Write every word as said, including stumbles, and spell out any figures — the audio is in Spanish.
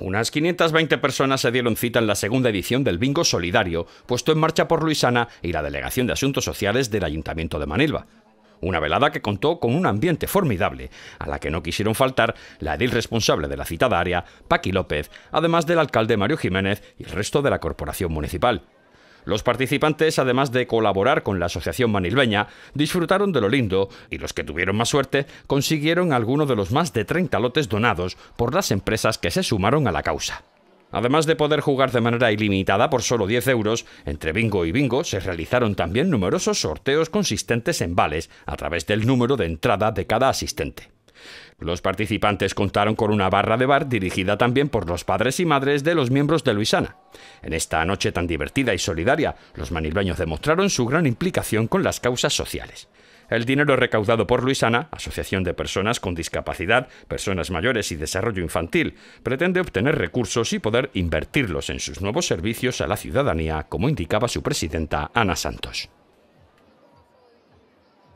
Unas quinientas veinte personas se dieron cita en la segunda edición del Bingo Solidario, puesto en marcha por Luisana y la Delegación de Asuntos Sociales del Ayuntamiento de Manilva. Una velada que contó con un ambiente formidable, a la que no quisieron faltar la edil responsable de la citada área, Paqui López, además del alcalde Mario Jiménez y el resto de la corporación municipal. Los participantes, además de colaborar con la asociación manilveña, disfrutaron de lo lindo y los que tuvieron más suerte consiguieron algunos de los más de treinta lotes donados por las empresas que se sumaron a la causa. Además de poder jugar de manera ilimitada por solo diez euros, entre bingo y bingo se realizaron también numerosos sorteos consistentes en vales a través del número de entrada de cada asistente. Los participantes contaron con una barra de bar dirigida también por los padres y madres de los miembros de Luisana. En esta noche tan divertida y solidaria, los manilveños demostraron su gran implicación con las causas sociales. El dinero recaudado por Luisana, Asociación de Personas con Discapacidad, Personas Mayores y Desarrollo Infantil, pretende obtener recursos y poder invertirlos en sus nuevos servicios a la ciudadanía, como indicaba su presidenta Ana Santos.